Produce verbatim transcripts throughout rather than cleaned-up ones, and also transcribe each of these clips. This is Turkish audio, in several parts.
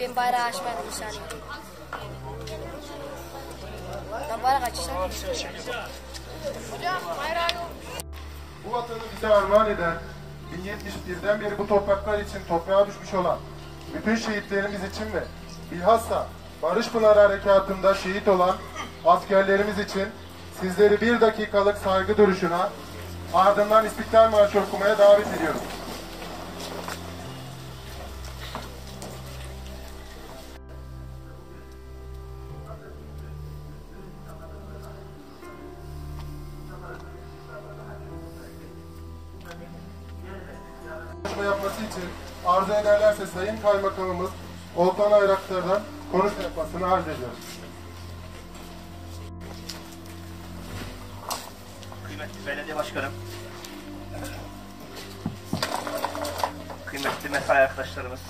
Ben bayrağı açmadım bir saniye. Ben bayrağı açacağım. Hocam bayrağı yok. Bu vatanı bize armağan eden, bin yetmiş birden beri bu topraklar için toprağa düşmüş olan bütün şehitlerimiz için ve bilhassa Barış Pınarı Harekatı'nda şehit olan askerlerimiz için sizleri bir dakikalık saygı duruşuna, ardından İstiklal Marşı okumaya davet ediyorum. Konuşma yapması için arzu ederlerse Sayın Kaymakamımız Oltan Ayraktar'dan konuşma yapmasını arz ediyorum. Kıymetli Belediye Başkanım, kıymetli mesai arkadaşlarımız,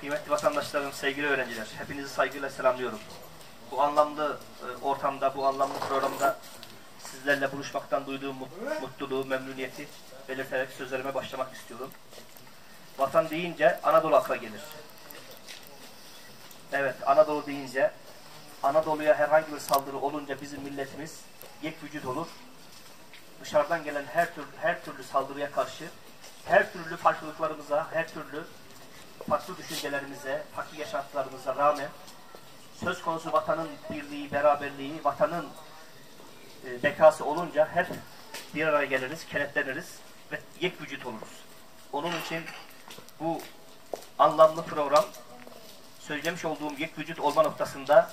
kıymetli vatandaşlarım, sevgili öğrenciler, hepinizi saygıyla selamlıyorum. Bu anlamlı ortamda, bu anlamlı programda sizlerle buluşmaktan duyduğum mutluluğu, memnuniyeti belirterek sözlerime başlamak istiyorum. Vatan deyince Anadolu akla gelir. Evet, Anadolu deyince, Anadolu'ya herhangi bir saldırı olunca bizim milletimiz yek vücut olur. Dışarıdan gelen her türlü, her türlü saldırıya karşı, her türlü farklılıklarımıza, her türlü farklı düşüncelerimize, farklı yaşantılarımıza rağmen söz konusu vatanın birliği, beraberliği, vatanın bekası olunca hep bir araya geliriz, kenetleniriz ve yek vücut oluruz. Onun için bu anlamlı program söylemiş olduğum yek vücut olma noktasında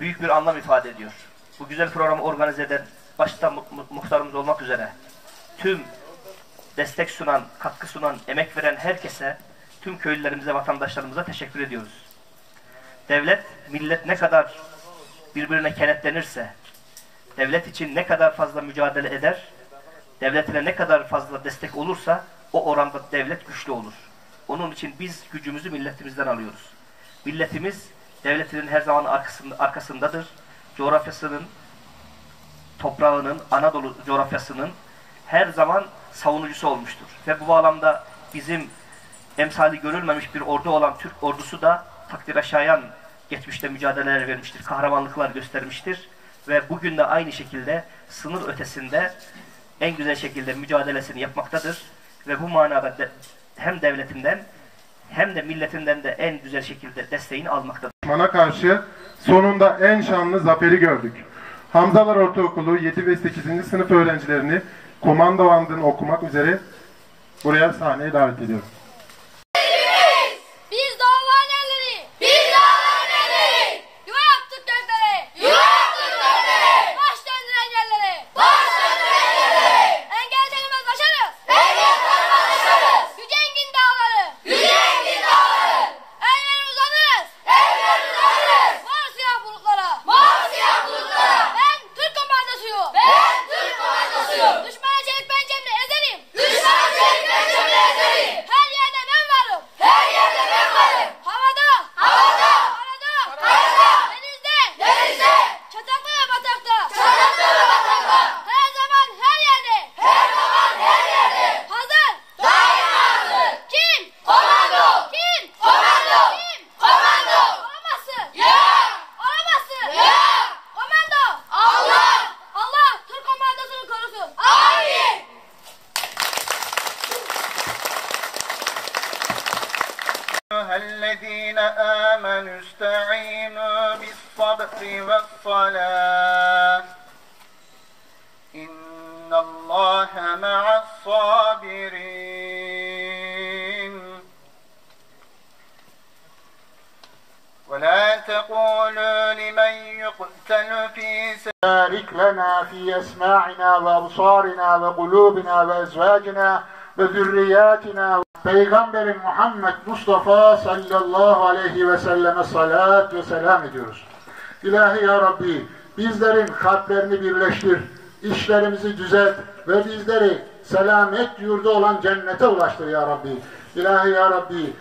büyük bir anlam ifade ediyor. Bu güzel programı organize eden başta mu mu muhtarımız olmak üzere tüm destek sunan, katkı sunan, emek veren herkese, tüm köylülerimize, vatandaşlarımıza teşekkür ediyoruz. Devlet, millet ne kadar birbirine kenetlenirse, devlet için ne kadar fazla mücadele eder, devletine ne kadar fazla destek olursa o oranda devlet güçlü olur. Onun için biz gücümüzü milletimizden alıyoruz. Milletimiz devletinin her zaman arkasında, arkasındadır. Coğrafyasının, toprağının, Anadolu coğrafyasının her zaman savunucusu olmuştur. Ve bu bağlamda bizim emsali görülmemiş bir ordu olan Türk ordusu da takdire şayan geçmişte mücadeleler vermiştir, kahramanlıklar göstermiştir. Ve bugün de aynı şekilde sınır ötesinde en güzel şekilde mücadelesini yapmaktadır. Ve bu manada de, hem devletinden hem de milletinden de en güzel şekilde desteğini almaktadır. Düşmana karşı sonunda en şanlı zaferi gördük. Hamzalar Ortaokulu yedi ve sekizinci sınıf öğrencilerini komando andını okumak üzere buraya sahneye davet ediyorum. الذين آمنوا استعينوا بالصبر والصلاة إن الله مع الصابرين ولا تقولوا لمن يقتل في سبيل الله لنا في أسماعنا وأبصارنا وقلوبنا وأزواجنا وذرياتنا Peygamberin Muhammed Mustafa sallallahu aleyhi ve selleme salat ve selam ediyoruz. İlahi ya Rabbi, bizlerin kalplerini birleştir, işlerimizi düzelt ve bizleri selamet yurdu olan cennete ulaştır ya Rabbi. İlahi ya Rabbi,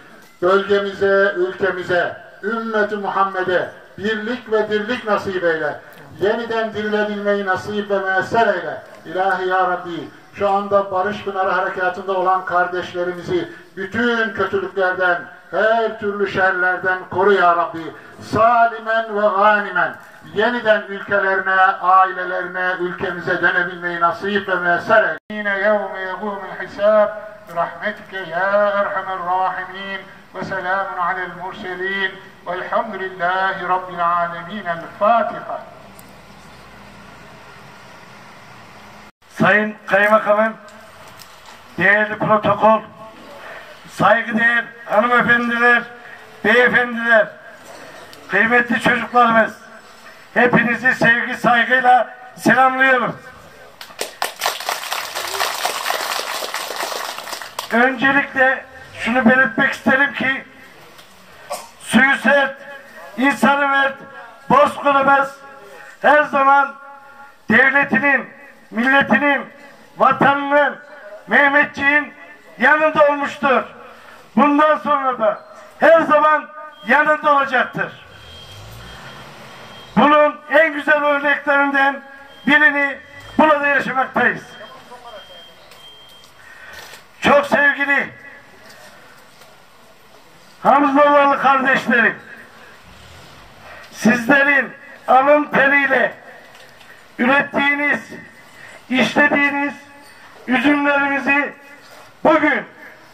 bölgemize, ülkemize, ümmeti Muhammed'e birlik ve dirlik nasip eyle. Yeniden dirilebilmeyi nasip ve müessel eyle. İlahi ya Rabbi, şu anda Barış Pınarı Harekatı'nda olan kardeşlerimizi bütün kötülüklerden, her türlü şerlerden koru ya Rabbi. Salimen ve ganimen yeniden ülkelerine, ailelerine, ülkemize dönebilmeyi nasip ve müessere eyle. Yine yevme yegûmul hisâb, rahmetike ya erhamer rahimin ve selamun alel murselin velhamdülillahi rabbil alemin. El Fatiha. Sayın Kaymakamım, değerli protokol, saygıdeğer hanımefendiler, beyefendiler, kıymetli çocuklarımız, hepinizi sevgi saygıyla selamlıyorum. Öncelikle şunu belirtmek isterim ki, suyu sert, insanı mert, Bozkır'ımız her zaman devletinin, milletinin, vatanının, Mehmetçiğin yanında olmuştur. Bundan sonra da her zaman yanında olacaktır. Bunun en güzel örneklerinden birini burada yaşamaktayız. Çok sevgili Hamzalarlı kardeşlerim, sizlerin alın teriyle ürettiğiniz, işlediğiniz üzümlerimizi bugün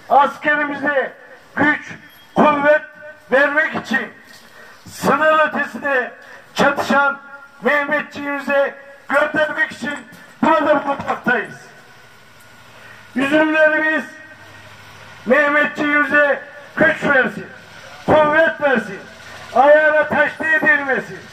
askerimize güç, kuvvet vermek için sınır ötesine çatışan Mehmetçiğimize göndermek için burada bulunmaktayız. Üzümlerimiz Mehmetçiğimize güç versin, kuvvet versin, ayağına taş değdirmesin.